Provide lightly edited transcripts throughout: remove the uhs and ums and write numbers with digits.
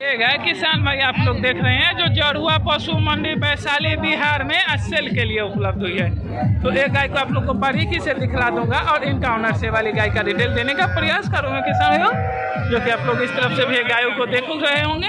किसान भाई आप लोग देख रहे हैं जो जड़ुआ पशु मंडी वैशाली बिहार में सेल के लिए उपलब्ध हुई है। तो एक गाय को आप लोग को बारीकी से दिखला दूंगा और इनका ऑनर से वाली गाय का डिटेल देने का प्रयास करूंगा किसान भाइयों, जो कि आप लोग इस तरफ से भी गायों को देख रहे होंगे।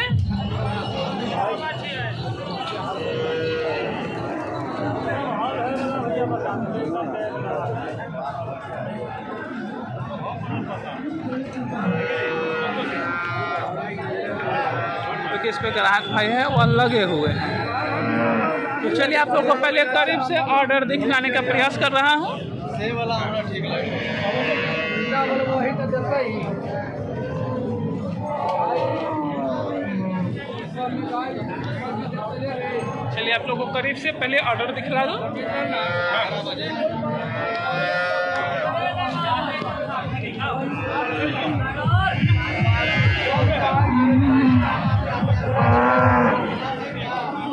इस पे ग्राहक भाई है वह लगे हुए हैं। तो चलिए आप लोग को पहले करीब से ऑर्डर दिखलाने का प्रयास कर रहा हूँ। चलिए आप लोग को करीब से पहले ऑर्डर दिखला दो।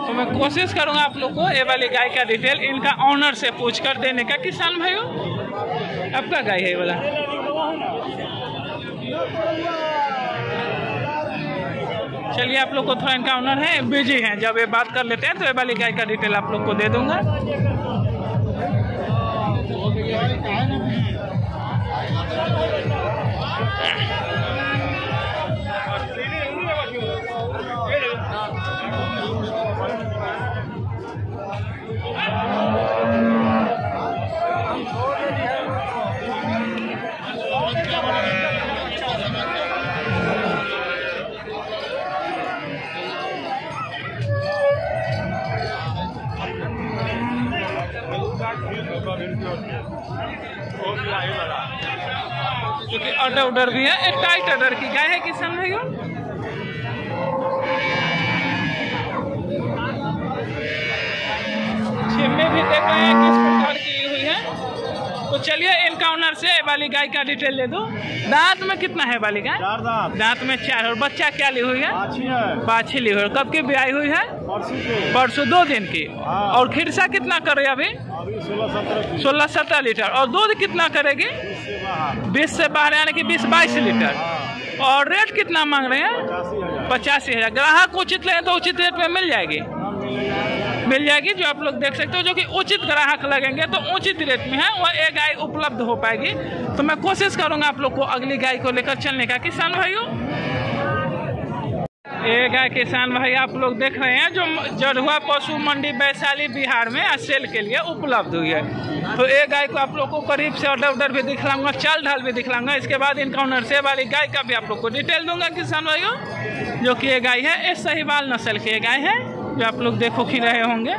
तो मैं कोशिश करूंगा आप लोग को ये वाली गाय का डिटेल इनका ऑनर से पूछकर देने का। किसान भाइयों आपका गाय है वाला, चलिए आप लोग को थोड़ा इनका ऑनर है बिजी हैं, जब ये बात कर लेते हैं तो ये वाली गाय का डिटेल आप लोग को दे दूंगा। क्योंकि ऑर्डर उडर भी है, एक टाइट ऑर्डर की गाय है किसान भाइयों। छिम्मे भी देख रहे हैं किस प्रकार की हुई है। तो चलिए इनका ऑनर से वाली गाय का डिटेल ले दो। दांत में कितना है वाली गाय? दांत में 4 और बच्चा क्या ली हुई है? बाछी ली हुई है। कब की ब्याई हुई है? परसों 2 दिन की। और खिरसा कितना कर रही है अभी? 16-17 लीटर। और दूध कितना करेगी? 20 से बाहर, यानी कि 20-22 लीटर। और रेट कितना मांग रहे हैं? 85,000। ग्राहक उचित लें तो उचित रेट में मिल जाएगी, मिल जाएगी। जो आप लोग देख सकते हो, जो कि उचित ग्राहक लगेंगे तो उचित रेट में है वह एक गाय उपलब्ध हो पाएगी। तो मैं कोशिश करूंगा आप लोग को अगली गाय को लेकर चलने का। किसान भाइयों एक गाय किसान भाई आप लोग देख रहे हैं जो जड़ुआ पशु मंडी वैशाली बिहार में सेल के लिए उपलब्ध हुई है। तो एक गाय को आप लोग को करीब से ऑर्डर उडर भी दिखलाऊंगा, चाल ढाल भी दिखलाऊंगा। इसके बाद इनकाउंटर से वाली गाय का भी आप लोग को डिटेल दूंगा किसान भाइयों, जो कि ये गाय है ये सहिवाल नस्ल की गाय है, जो आप लोग देखो ही रहे होंगे।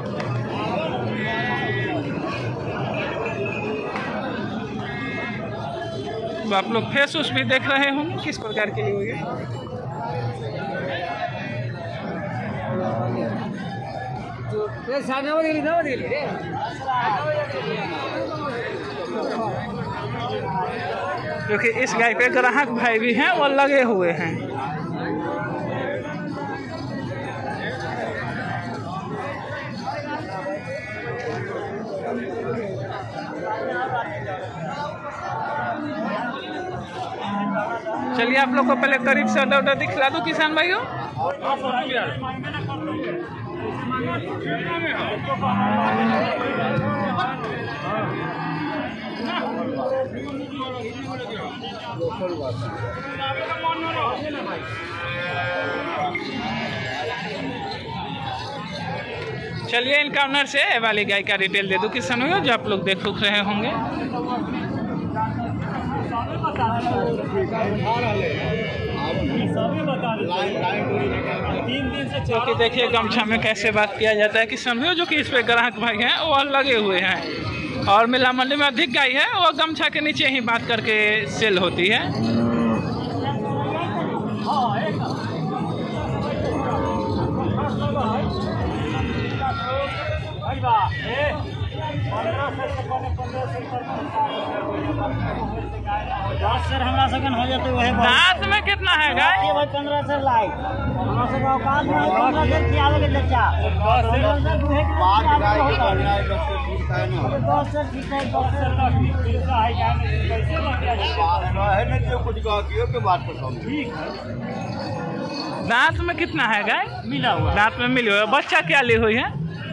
तो आप लोग फेस उस भी देख रहे होंगे किस प्रकार की हुई है। क्योंकि इस गाय पे ग्राहक भाई भी हैं वो लगे हुए हैं। चलिए आप लोग को पहले करीब से ऑर्डर दिखला दो किसान भाइयों। चलिए इनका ऑनर से वाली गाय का डिटेल दे दो किसान भाइयों, जो आप लोग देख रहे होंगे। क्योंकि देखिए गमछा में कैसे बात किया जाता है किसान भाई, जो कि इस पे ग्राहक भाई हैं वह लगे हुए हैं। और मिला मंडी में अधिक गाय है वह गमछा के नीचे ही बात करके सेल होती है। दांत में कितना है गाय? 15 सर लाई कुछ दांत में कितना है गाय? मिला हुआ, दांत में मिली हुआ। बच्चा क्या ले हुई है?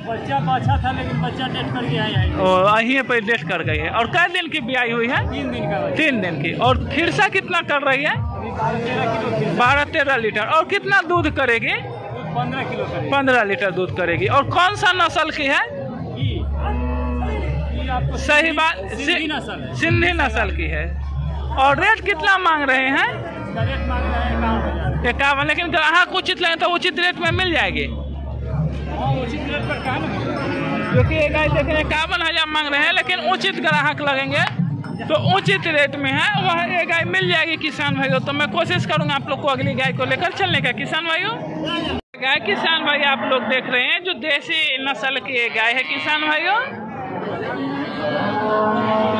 बच्चा बाछा था लेकिन बच्चा डेट कर गया है। और यहीं पर डेट कर गई है। और कई दिन की ब्याई हुई है? 3 दिन का। 3 दिन की। और फिरसा कितना कर रही है? 12-13 लीटर। और कितना दूध करेगी? 15 किलो। 15 लीटर दूध करेगी। और कौन सा नस्ल की है? सहिवाल सिंधी नस्ल की है। और रेट कितना मांग रहे हैं? रेट मांग रहे हैं 51। लेकिन ग्राहक उचित लें तो उचित रेट में मिल जाएगी। उचित रेट पर कहाँ क्योंकि गाय देखिए 51,000 मांग रहे हैं, लेकिन उचित ग्राहक लगेंगे तो उचित रेट में है वह ये गाय मिल जाएगी। किसान भाइयों, तो मैं कोशिश करूँगा आप लोग को अगली गाय को लेकर चलने का। किसान भाइयों, गाय किसान भाई आप लोग देख रहे हैं जो देसी नस्ल की ये गाय है किसान भाइयों,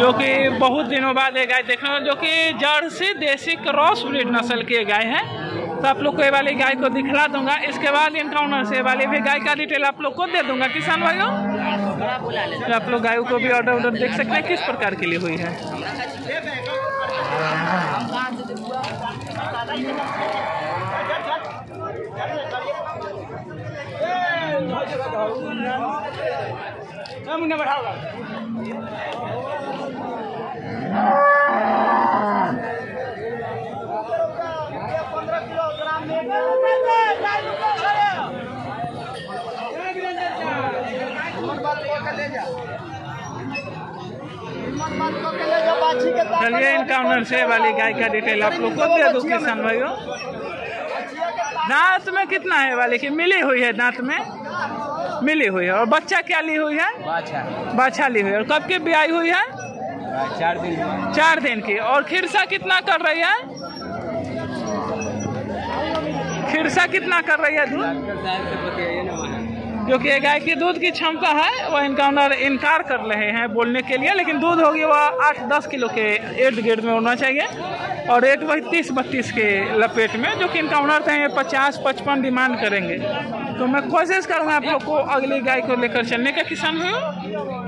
जो कि बहुत दिनों बाद ये गाय देखने में, जो कि जर्सी देसी क्रॉस ब्रीड नस्ल की गाय है। तो आप लोग को ये वाली गाय को दिखला दूंगा, इसके बाद इनकाउंटर से वाली भी गाय का डिटेल आप लोग को दे दूंगा किसान भाइयों। तो आप लोग गायों को भी ऑर्डर ऑर्डर देख सकते हैं किस प्रकार के लिए हुई है। चलिए इनकाउंटर से वाली गाय का डिटेल आप लोग को दे दूं किसान भाइयों। दांत में कितना है वाली की? मिली हुई है, दांत में मिली हुई है। और बच्चा क्या ली हुई है? बाछा ली हुई है। और कब की ब्याई हुई है? 4 दिन की। और खिरसा कितना कर रही है? खिरसा कितना कर रही है दूध? जो कि गाय की दूध की क्षमता है वह इनकाउंटर इनकार कर रहे हैं बोलने के लिए, लेकिन दूध होगी वह 8-10 किलो के इर्द गिर्द में होना चाहिए। और रेट वही 30-32 के लपेट में, जो कि इनकाउंटर कहेंगे 50-55 डिमांड करेंगे। तो मैं कोशिश करूँगा आप लोग को अगली गाय को लेकर चलने का किसान भाइयों।